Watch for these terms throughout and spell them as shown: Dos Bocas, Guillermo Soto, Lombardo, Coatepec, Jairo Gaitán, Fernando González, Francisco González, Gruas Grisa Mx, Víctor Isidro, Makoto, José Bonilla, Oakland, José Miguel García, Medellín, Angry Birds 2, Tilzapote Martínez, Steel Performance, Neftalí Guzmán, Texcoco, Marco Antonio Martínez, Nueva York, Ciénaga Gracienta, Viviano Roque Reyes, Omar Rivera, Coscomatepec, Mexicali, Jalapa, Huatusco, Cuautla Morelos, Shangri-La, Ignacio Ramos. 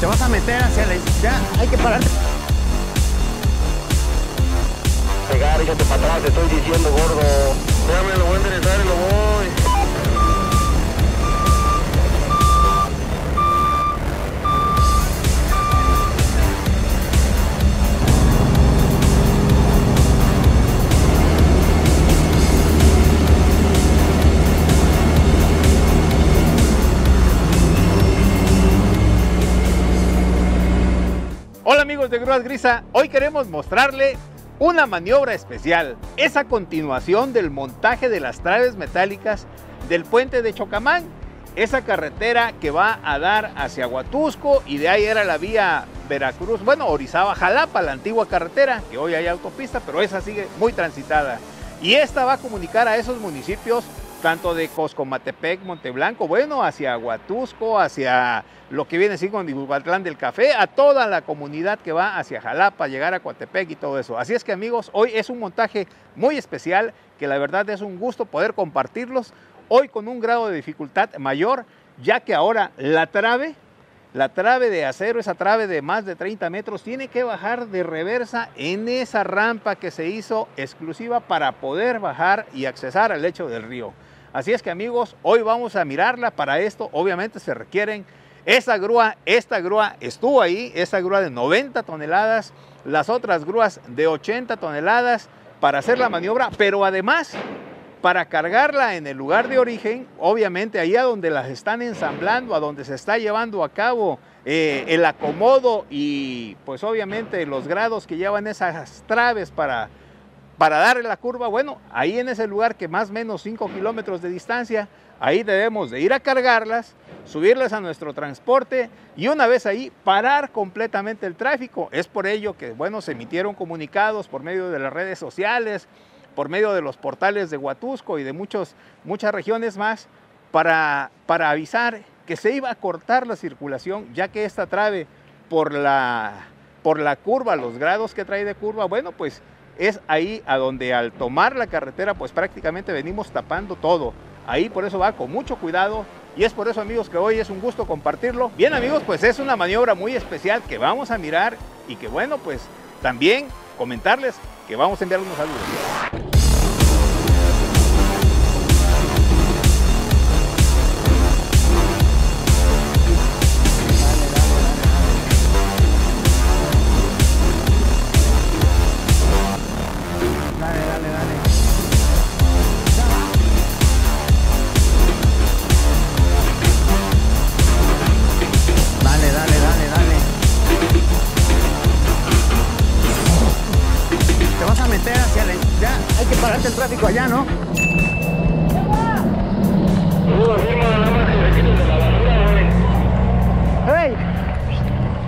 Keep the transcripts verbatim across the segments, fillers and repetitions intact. Te vas a meter hacia la izquierda. Hay que pararte. Pegar, échate para atrás, te estoy diciendo, gordo. Déjame, lo voy a enderezar y lo voy. Hola amigos de Grúas Grisa, hoy queremos mostrarle una maniobra especial. Es a continuación del montaje de las traves metálicas del puente de Chocamán, esa carretera que va a dar hacia Huatusco y de ahí era la vía Veracruz, bueno, Orizaba-Jalapa, la antigua carretera, que hoy hay autopista, pero esa sigue muy transitada. Y esta va a comunicar a esos municipios tanto de Coscomatepec, Monteblanco, bueno, hacia Huatusco, hacia lo que viene así con Iguatlán del Café, a toda la comunidad que va hacia Jalapa, llegar a Coatepec y todo eso. Así es que amigos, hoy es un montaje muy especial, que la verdad es un gusto poder compartirlos, hoy con un grado de dificultad mayor, ya que ahora la trave, la trave de acero, esa trave de más de treinta metros, tiene que bajar de reversa en esa rampa que se hizo exclusiva para poder bajar y accesar al lecho del río. Así es que amigos, hoy vamos a mirarla. Para esto obviamente se requieren esa grúa, esta grúa estuvo ahí, esta grúa de noventa toneladas, las otras grúas de ochenta toneladas para hacer la maniobra, pero además para cargarla en el lugar de origen, obviamente allá donde las están ensamblando, a donde se está llevando a cabo eh, el acomodo y pues obviamente los grados que llevan esas traves para... Para darle la curva, bueno, ahí en ese lugar que más o menos cinco kilómetros de distancia, ahí debemos de ir a cargarlas, subirlas a nuestro transporte y una vez ahí parar completamente el tráfico. Es por ello que, bueno, se emitieron comunicados por medio de las redes sociales, por medio de los portales de Huatusco y de muchos, muchas regiones más, para, para avisar que se iba a cortar la circulación, ya que esta trave por la, por la curva, los grados que trae de curva, bueno, pues... Es ahí a donde al tomar la carretera pues prácticamente venimos tapando todo. Ahí por eso va con mucho cuidado y es por eso amigos que hoy es un gusto compartirlo. Bien amigos, pues es una maniobra muy especial que vamos a mirar y que bueno pues también comentarles que vamos a enviar unos saludos. Allá, ¿no? ¡Ey!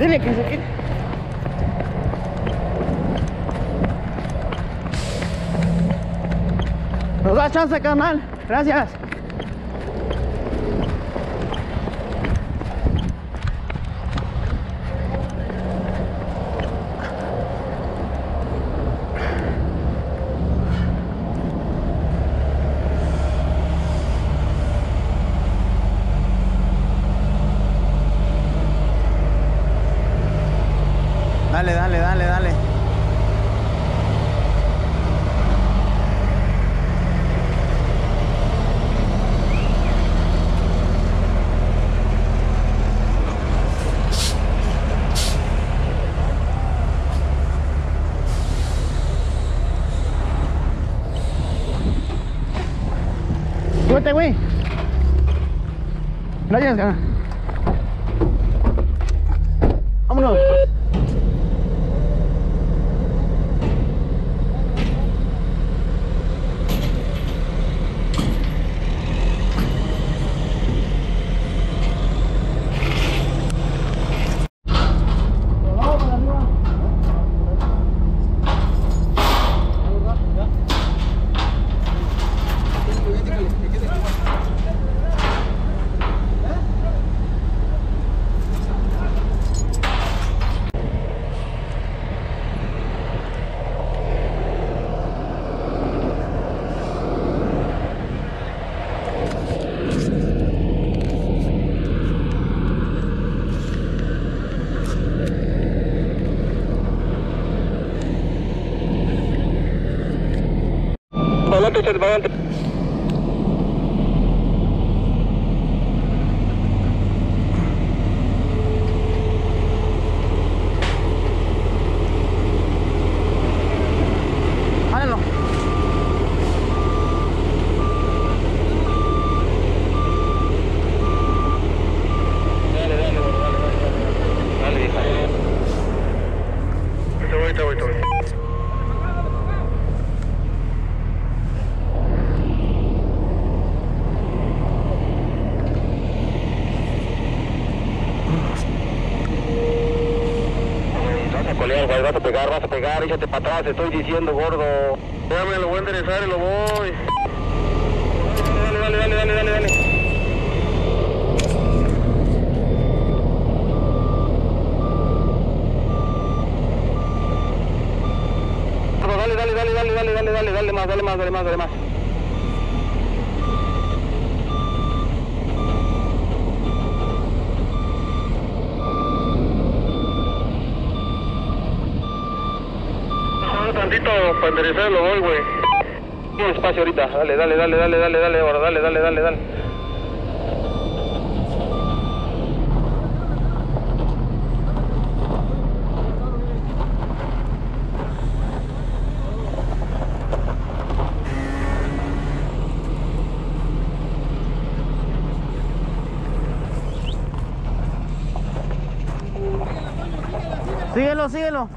Dile que se quite. Nos da chance, carnal. Gracias. Dale, dale, dale, dale. Súbete, güey. Gracias, cara. Vámonos. Piloto observador. Vas a pegar, échate para atrás, te estoy diciendo, gordo. Déjame, lo voy a enderezar y lo voy. Dale, dale, dale, dale, dale, dale. Dale, dale, dale, dale, dale, dale, dale, dale más, dale más, dale más, dale más. Para enderezarlo hoy, güey. Tiene espacio ahorita. Dale, dale, dale, dale, dale, dale, ahora, dale, dale, dale, dale. Síguelo, síguelo.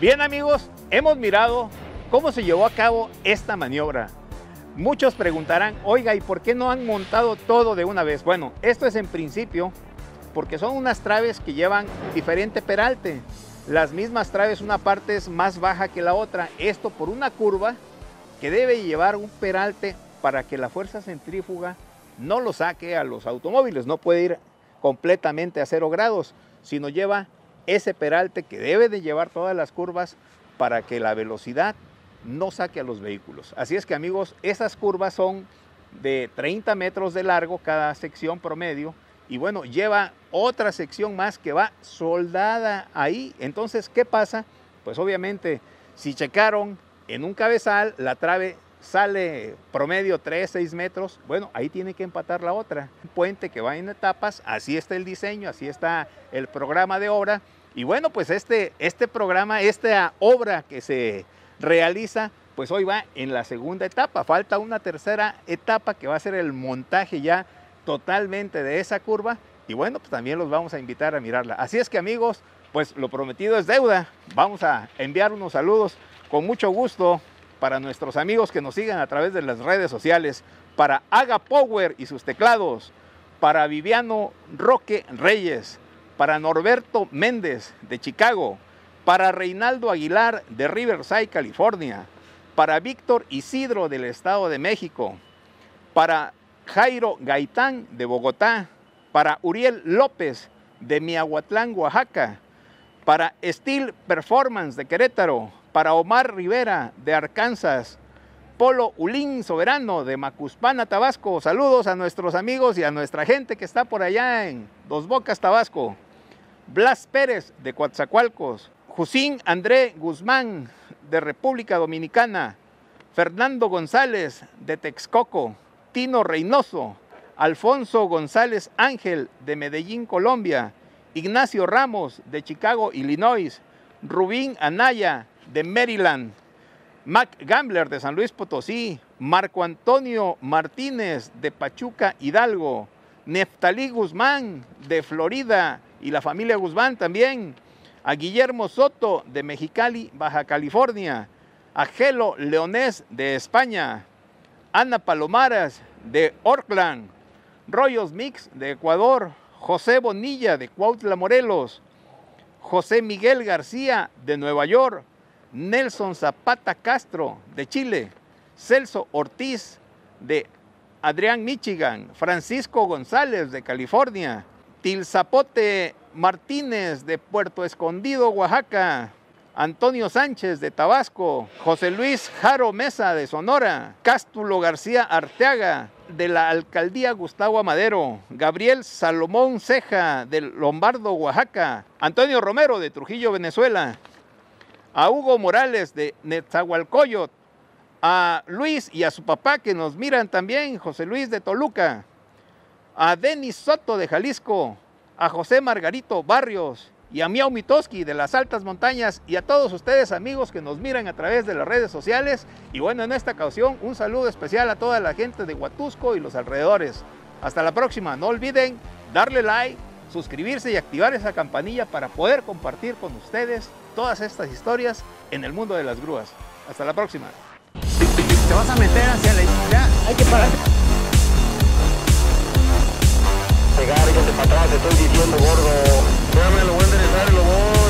Bien amigos, hemos mirado cómo se llevó a cabo esta maniobra. Muchos preguntarán, oiga, ¿y por qué no han montado todo de una vez? Bueno, esto es en principio porque son unas traves que llevan diferente peralte. Las mismas traves, una parte es más baja que la otra. Esto por una curva que debe llevar un peralte para que la fuerza centrífuga no lo saque a los automóviles. No puede ir completamente a cero grados, sino lleva ese peralte que debe de llevar todas las curvas para que la velocidad no saque a los vehículos. Así es que amigos, esas curvas son de treinta metros de largo cada sección promedio y bueno, lleva otra sección más que va soldada ahí. Entonces, ¿qué pasa? Pues obviamente, si checaron en un cabezal, la trave sale promedio tres, seis metros, bueno, ahí tiene que empatar la otra. Un puente que va en etapas, así está el diseño, así está el programa de obra. Y bueno, pues este, este programa, esta obra que se realiza, pues hoy va en la segunda etapa. Falta una tercera etapa que va a ser el montaje ya totalmente de esa curva. Y bueno, pues también los vamos a invitar a mirarla. Así es que amigos, pues lo prometido es deuda. Vamos a enviar unos saludos con mucho gusto para nuestros amigos que nos sigan a través de las redes sociales, para Haga Power y sus teclados, para Viviano Roque Reyes, para Norberto Méndez de Chicago, para Reinaldo Aguilar de Riverside, California, para Víctor Isidro del Estado de México, para Jairo Gaitán de Bogotá, para Uriel López de Miahuatlán, Oaxaca, para Steel Performance de Querétaro, para Omar Rivera de Arkansas, Polo Ulín Soberano de Macuspana, Tabasco. Saludos a nuestros amigos y a nuestra gente que está por allá en Dos Bocas, Tabasco. Blas Pérez de Coatzacoalcos, Jusín André Guzmán de República Dominicana, Fernando González de Texcoco, Tino Reynoso, Alfonso González Ángel de Medellín, Colombia, Ignacio Ramos de Chicago, Illinois, Rubín Anaya de Maryland, Mac Gambler de San Luis Potosí, Marco Antonio Martínez de Pachuca Hidalgo, Neftalí Guzmán de Florida y la familia Guzmán también, a Guillermo Soto de Mexicali, Baja California, a Gelo Leonés de España, Ana Palomares de Oakland, Rollos Mix de Ecuador, José Bonilla de Cuautla, Morelos, José Miguel García de Nueva York, Nelson Zapata Castro de Chile, Celso Ortiz de Adrián, Michigan, Francisco González de California, Tilzapote Martínez de Puerto Escondido, Oaxaca, Antonio Sánchez de Tabasco, José Luis Jaro Mesa de Sonora, Cástulo García Arteaga de la Alcaldía Gustavo Amadero, Gabriel Salomón Ceja de Lombardo, Oaxaca, Antonio Romero de Trujillo, Venezuela, a Hugo Morales de Netzahualcóyotl, a Luis y a su papá que nos miran también, José Luis de Toluca, a Denis Soto de Jalisco, a José Margarito Barrios y a Miau Mitoski de las Altas Montañas, y a todos ustedes amigos que nos miran a través de las redes sociales. Y bueno, en esta ocasión un saludo especial a toda la gente de Huatusco y los alrededores. Hasta la próxima, no olviden darle like, suscribirse y activar esa campanilla para poder compartir con ustedes todas estas historias en el mundo de las grúas. Hasta la próxima. Te vas a meter hacia la izquierda, hay que parar. Pegárgate para atrás, te estoy diciendo, gordo. Déjame, lo voy a enderezar y lo voy.